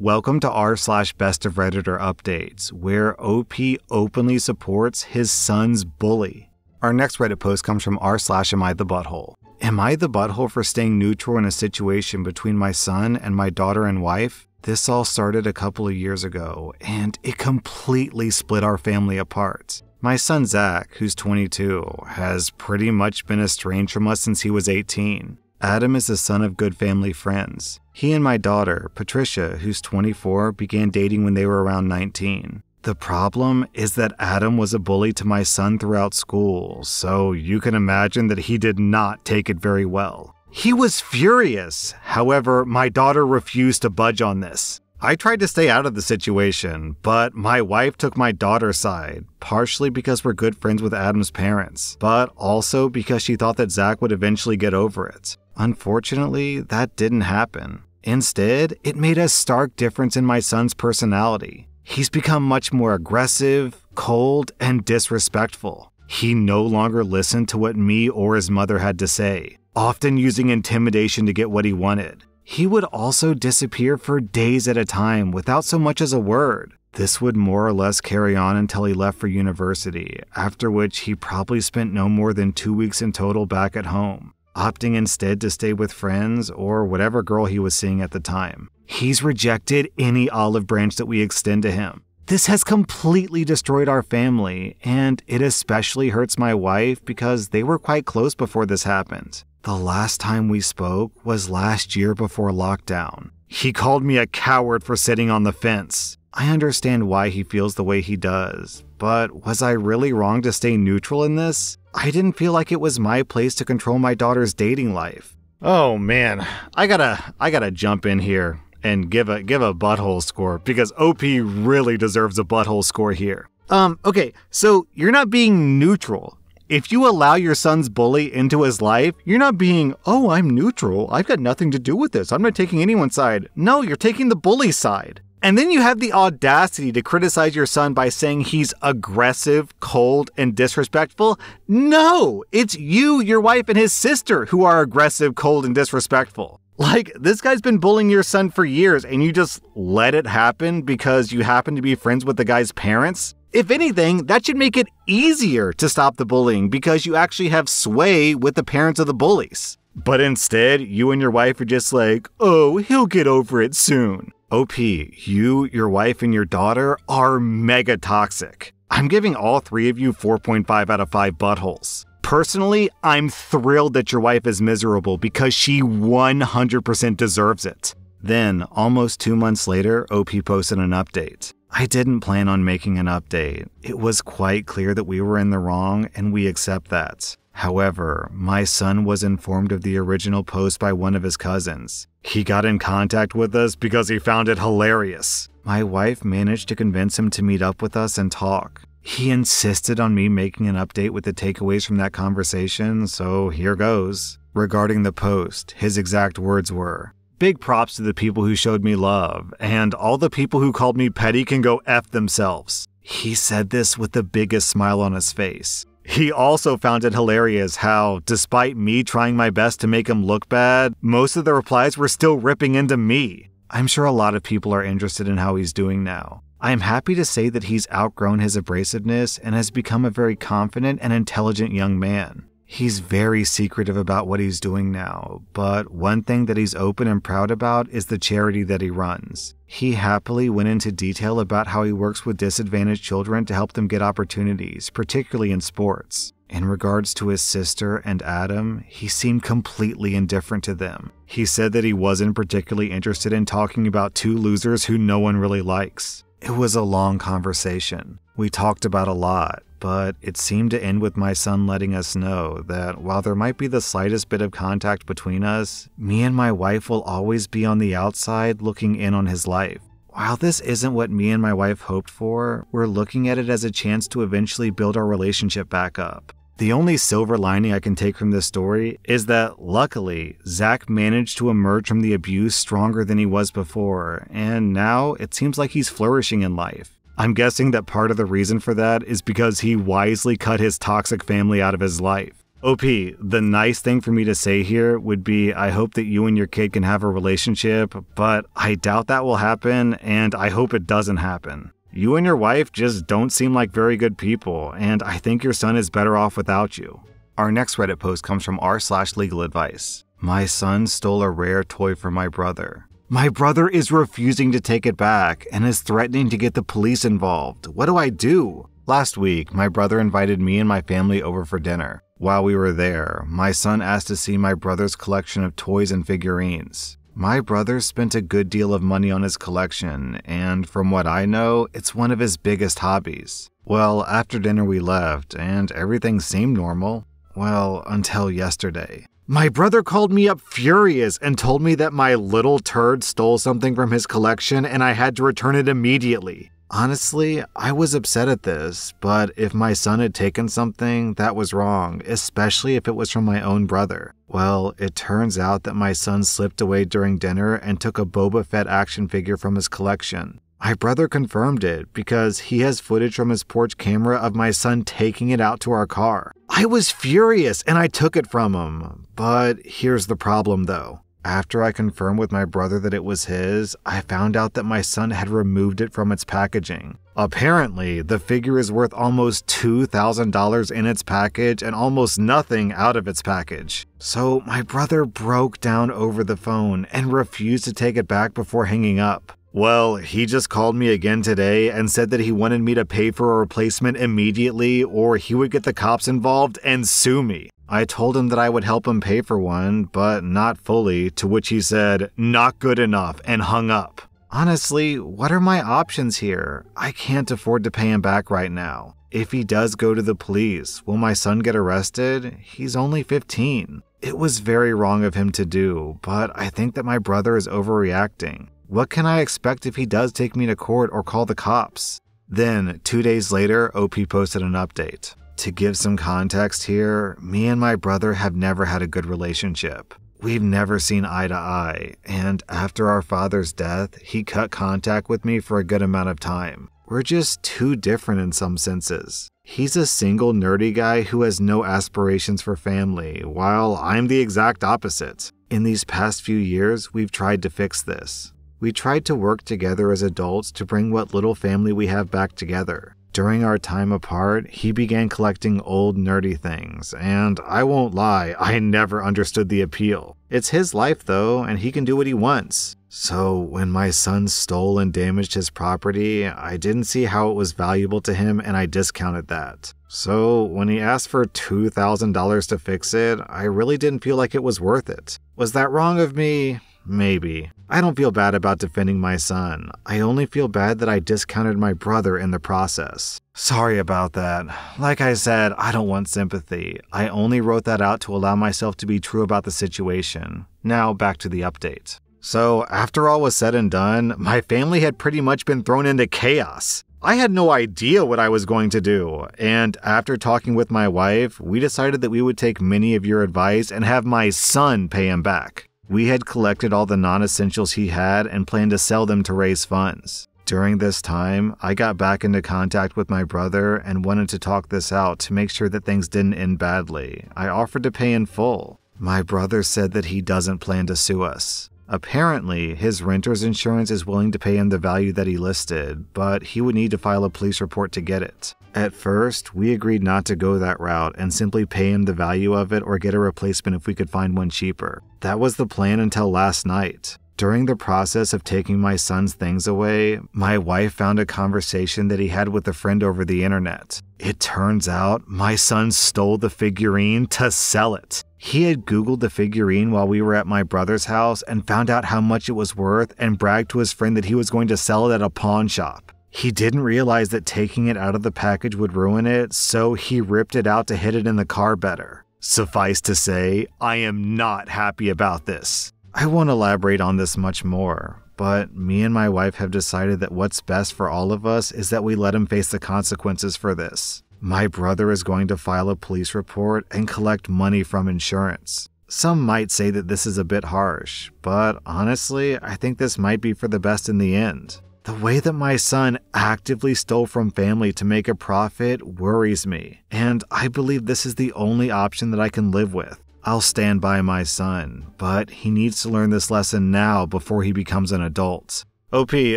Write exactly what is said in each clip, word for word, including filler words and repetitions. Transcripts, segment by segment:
Welcome to r slash best of Redditor updates, where O P openly supports his son's bully. Our next Reddit post comes from r slash am I the butthole. Am I the butthole for staying neutral in a situation between my son and my daughter and wife? This all started a couple of years ago, and it completely split our family apart. My son Zach, who's twenty-two, has pretty much been estranged from us since he was eighteen. Adam is the son of good family friends. He and my daughter, Patricia, who's twenty-four, began dating when they were around nineteen. The problem is that Adam was a bully to my son throughout school, so you can imagine that he did not take it very well. He was furious. However, my daughter refused to budge on this. I tried to stay out of the situation, but my wife took my daughter's side, partially because we're good friends with Adam's parents, but also because she thought that Zach would eventually get over it. Unfortunately, that didn't happen. Instead, it made a stark difference in my son's personality. He's become much more aggressive, cold, and disrespectful. He no longer listened to what me or his mother had to say, often using intimidation to get what he wanted. He would also disappear for days at a time without so much as a word. This would more or less carry on until he left for university, after which he probably spent no more than two weeks in total back at home, opting instead to stay with friends or whatever girl he was seeing at the time. He's rejected any olive branch that we extend to him. This has completely destroyed our family, and it especially hurts my wife because they were quite close before this happened. The last time we spoke was last year before lockdown. He called me a coward for sitting on the fence. I understand why he feels the way he does, but was I really wrong to stay neutral in this? I didn't feel like it was my place to control my daughter's dating life. Oh man, I gotta, I gotta jump in here and give a give a butthole score, because O P really deserves a butthole score here. Um, okay, so you're not being neutral. If you allow your son's bully into his life, you're not being, oh, I'm neutral, I've got nothing to do with this, I'm not taking anyone's side. No, you're taking the bully's side. And then you have the audacity to criticize your son by saying he's aggressive, cold, and disrespectful? No, it's you, your wife, and his sister who are aggressive, cold, and disrespectful. Like, this guy's been bullying your son for years and you just let it happen because you happen to be friends with the guy's parents? If anything, that should make it easier to stop the bullying because you actually have sway with the parents of the bullies. But instead, you and your wife are just like, oh, he'll get over it soon. O P, you, your wife, and your daughter are mega toxic. I'm giving all three of you four point five out of five buttholes. Personally, I'm thrilled that your wife is miserable because she one hundred percent deserves it. Then, almost two months later, O P posted an update. I didn't plan on making an update. It was quite clear that we were in the wrong and we accept that. However, my son was informed of the original post by one of his cousins. He got in contact with us because he found it hilarious. My wife managed to convince him to meet up with us and talk. He insisted on me making an update with the takeaways from that conversation, so here goes. Regarding the post, his exact words were, "Big props to the people who showed me love, and all the people who called me petty can go F themselves." He said this with the biggest smile on his face. He also found it hilarious how, despite me trying my best to make him look bad, most of the replies were still ripping into me. I'm sure a lot of people are interested in how he's doing now. I am happy to say that he's outgrown his abrasiveness and has become a very confident and intelligent young man. He's very secretive about what he's doing now, but one thing that he's open and proud about is the charity that he runs. He happily went into detail about how he works with disadvantaged children to help them get opportunities, particularly in sports. In regards to his sister and Adam, he seemed completely indifferent to them. He said that he wasn't particularly interested in talking about two losers who no one really likes. It was a long conversation. We talked about a lot, but it seemed to end with my son letting us know that while there might be the slightest bit of contact between us, me and my wife will always be on the outside looking in on his life. While this isn't what me and my wife hoped for, we're looking at it as a chance to eventually build our relationship back up. The only silver lining I can take from this story is that, luckily, Zach managed to emerge from the abuse stronger than he was before, and now it seems like he's flourishing in life. I'm guessing that part of the reason for that is because he wisely cut his toxic family out of his life. O P, the nice thing for me to say here would be, I hope that you and your kid can have a relationship, but I doubt that will happen, and I hope it doesn't happen. You and your wife just don't seem like very good people, and I think your son is better off without you. Our next Reddit post comes from r slash legal advice. My son stole a rare toy from my brother. My brother is refusing to take it back and is threatening to get the police involved. What do I do? Last week, my brother invited me and my family over for dinner. While we were there, my son asked to see my brother's collection of toys and figurines. My brother spent a good deal of money on his collection, and from what I know, it's one of his biggest hobbies. Well, after dinner we left, and everything seemed normal. Well, until yesterday. My brother called me up furious and told me that my little turd stole something from his collection and I had to return it immediately. Honestly, I was upset at this, but if my son had taken something, that was wrong, especially if it was from my own brother. Well, it turns out that my son slipped away during dinner and took a Boba Fett action figure from his collection. My brother confirmed it because he has footage from his porch camera of my son taking it out to our car. I was furious and I took it from him. But here's the problem though. After I confirmed with my brother that it was his, I found out that my son had removed it from its packaging. Apparently, the figure is worth almost two thousand dollars in its package and almost nothing out of its package. So my brother broke down over the phone and refused to take it back before hanging up. Well, he just called me again today and said that he wanted me to pay for a replacement immediately or he would get the cops involved and sue me. I told him that I would help him pay for one, but not fully, to which he said, "Not good enough," and hung up. Honestly, what are my options here? I can't afford to pay him back right now. If he does go to the police, will my son get arrested? He's only fifteen. It was very wrong of him to do, but I think that my brother is overreacting. What can I expect if he does take me to court or call the cops? Then, two days later, O P posted an update. To give some context here, me and my brother have never had a good relationship. We've never seen eye to eye, and after our father's death, he cut contact with me for a good amount of time. We're just too different in some senses. He's a single nerdy guy who has no aspirations for family, while I'm the exact opposite. In these past few years, we've tried to fix this. We tried to work together as adults to bring what little family we have back together. During our time apart, he began collecting old nerdy things, and I won't lie, I never understood the appeal. It's his life though, and he can do what he wants. So when my son stole and damaged his property, I didn't see how it was valuable to him and I discounted that. So when he asked for two thousand dollars to fix it, I really didn't feel like it was worth it. Was that wrong of me? Maybe. I don't feel bad about defending my son. I only feel bad that I discounted my brother in the process. Sorry about that. Like I said, I don't want sympathy. I only wrote that out to allow myself to be true about the situation. Now back to the update. So after all was said and done, my family had pretty much been thrown into chaos. I had no idea what I was going to do, and after talking with my wife, we decided that we would take many of your advice and have my son pay him back. We had collected all the non-essentials he had and planned to sell them to raise funds. During this time, I got back into contact with my brother and wanted to talk this out to make sure that things didn't end badly. I offered to pay in full. My brother said that he doesn't plan to sue us. Apparently, his renter's insurance is willing to pay him the value that he listed, but he would need to file a police report to get it. At first, we agreed not to go that route and simply pay him the value of it or get a replacement if we could find one cheaper. That was the plan until last night. During the process of taking my son's things away, my wife found a conversation that he had with a friend over the internet. It turns out my son stole the figurine to sell it. He had Googled the figurine while we were at my brother's house and found out how much it was worth and bragged to his friend that he was going to sell it at a pawn shop. He didn't realize that taking it out of the package would ruin it, so he ripped it out to hit it in the car better. Suffice to say, I am not happy about this. I won't elaborate on this much more, but me and my wife have decided that what's best for all of us is that we let him face the consequences for this. My brother is going to file a police report and collect money from insurance. Some might say that this is a bit harsh, but honestly, I think this might be for the best in the end. The way that my son actively stole from family to make a profit worries me, and I believe this is the only option that I can live with. I'll stand by my son, but he needs to learn this lesson now before he becomes an adult. O P,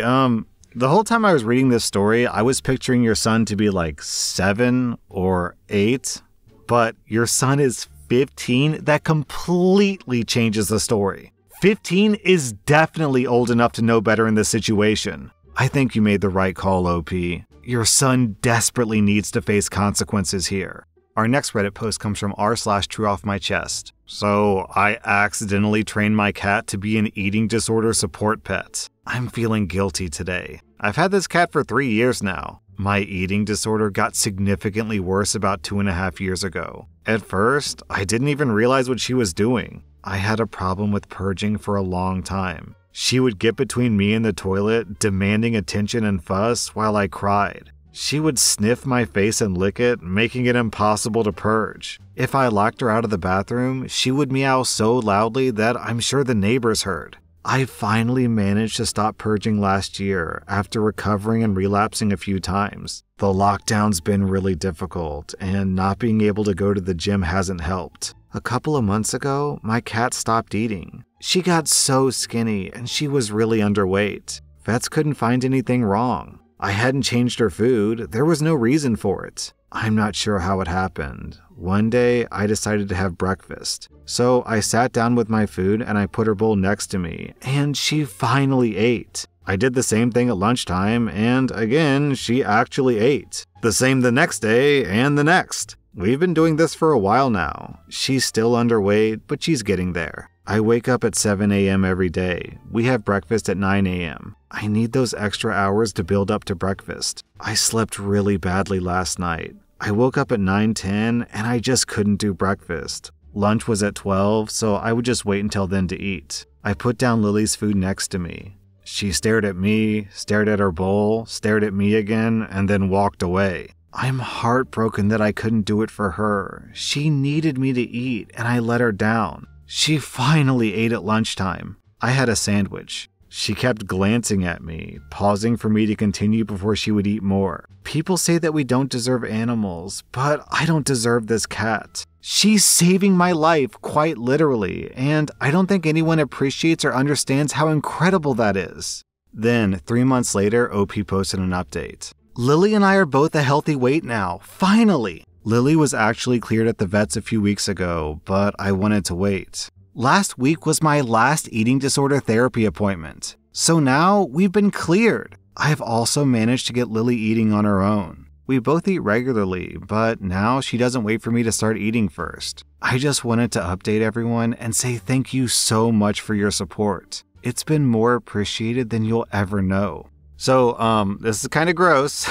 um, the whole time I was reading this story, I was picturing your son to be like seven or eight, but your son is fifteen. That completely changes the story. fifteen is definitely old enough to know better in this situation. I think you made the right call, O P. Your son desperately needs to face consequences here. Our next Reddit post comes from r slash true off my chest. So I accidentally trained my cat to be an eating disorder support pet. I'm feeling guilty today. I've had this cat for three years now. My eating disorder got significantly worse about two and a half years ago. At first, I didn't even realize what she was doing. I had a problem with purging for a long time. She would get between me and the toilet, demanding attention and fuss while I cried. She would sniff my face and lick it, making it impossible to purge. If I locked her out of the bathroom, she would meow so loudly that I'm sure the neighbors heard. I finally managed to stop purging last year after recovering and relapsing a few times. The lockdown's been really difficult, and not being able to go to the gym hasn't helped. A couple of months ago, my cat stopped eating. She got so skinny and she was really underweight. Vets couldn't find anything wrong. I hadn't changed her food, there was no reason for it. I'm not sure how it happened. One day, I decided to have breakfast. So I sat down with my food and I put her bowl next to me, and she finally ate. I did the same thing at lunchtime, and again, she actually ate. The same the next day and the next. We've been doing this for a while now. She's still underweight, but she's getting there. I wake up at seven A M every day. We have breakfast at nine A M I need those extra hours to build up to breakfast. I slept really badly last night. I woke up at nine ten and I just couldn't do breakfast. Lunch was at twelve, so I would just wait until then to eat. I put down Lily's food next to me. She stared at me, stared at her bowl, stared at me again, and then walked away. I'm heartbroken that I couldn't do it for her. She needed me to eat and I let her down. She finally ate at lunchtime. I had a sandwich. She kept glancing at me, pausing for me to continue before she would eat more. People say that we don't deserve animals, but I don't deserve this cat. She's saving my life, quite literally, and I don't think anyone appreciates or understands how incredible that is. Then, three months later, O P posted an update. Lily and I are both a healthy weight now, finally! Lily was actually cleared at the vets a few weeks ago, but I wanted to wait. Last week was my last eating disorder therapy appointment. So now we've been cleared. I've also managed to get Lily eating on her own. We both eat regularly, but now she doesn't wait for me to start eating first. I just wanted to update everyone and say thank you so much for your support. It's been more appreciated than you'll ever know. So, um, this is kind of gross.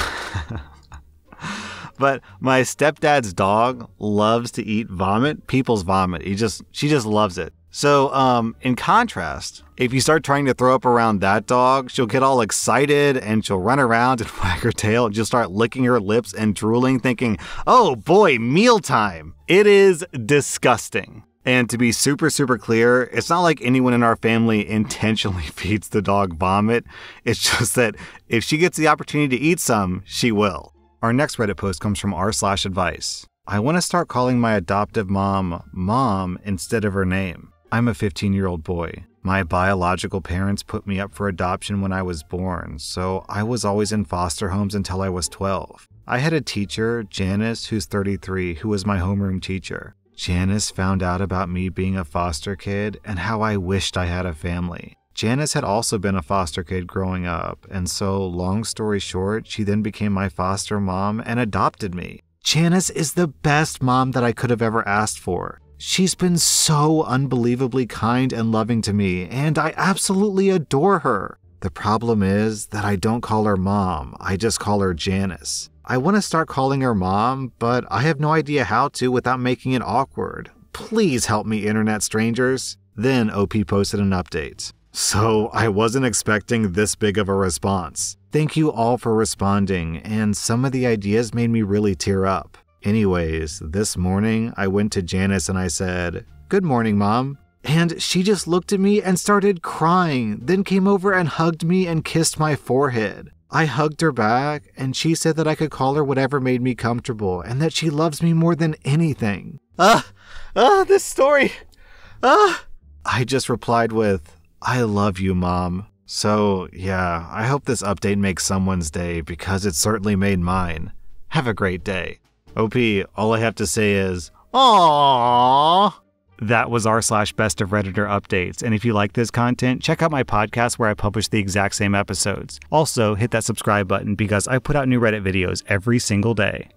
But my stepdad's dog loves to eat vomit, people's vomit. He just, she just loves it. So um, in contrast, if you start trying to throw up around that dog, she'll get all excited and she'll run around and wag her tail and she'll start licking her lips and drooling, thinking, oh boy, mealtime. It is disgusting. And to be super, super clear, it's not like anyone in our family intentionally feeds the dog vomit. It's just that if she gets the opportunity to eat some, she will. Our next Reddit post comes from r slash advice. I want to start calling my adoptive mom, Mom, instead of her name. I'm a fifteen-year-old boy. My biological parents put me up for adoption when I was born, so I was always in foster homes until I was twelve. I had a teacher, Janice, who's thirty-three, who was my homeroom teacher. Janice found out about me being a foster kid and how I wished I had a family. Janice had also been a foster kid growing up, and so, long story short, she then became my foster mom and adopted me. Janice is the best mom that I could have ever asked for. She's been so unbelievably kind and loving to me, and I absolutely adore her. The problem is that I don't call her Mom, I just call her Janice. I want to start calling her Mom, but I have no idea how to without making it awkward. Please help me, internet strangers. Then O P posted an update. So I wasn't expecting this big of a response. Thank you all for responding, and some of the ideas made me really tear up. Anyways, this morning I went to Janice and I said, "Good morning, Mom." And she just looked at me and started crying, then came over and hugged me and kissed my forehead. I hugged her back, and she said that I could call her whatever made me comfortable, and that she loves me more than anything. Ah, ah, this story. Ah. I just replied with, I love you, Mom. So, yeah, I hope this update makes someone's day, because it certainly made mine. Have a great day. O P, all I have to say is, aww. That was our slash best of Redditor updates, and if you like this content, check out my podcast where I publish the exact same episodes. Also, hit that subscribe button because I put out new Reddit videos every single day.